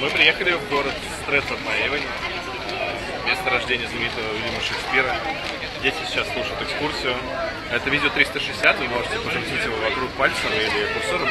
Мы приехали в город Стретфорд-на-Эйвоне, место рождения знаменитого Уильяма Шекспира. Дети сейчас слушают экскурсию. Это видео 360, вы можете покрутить его вокруг пальцем или курсором.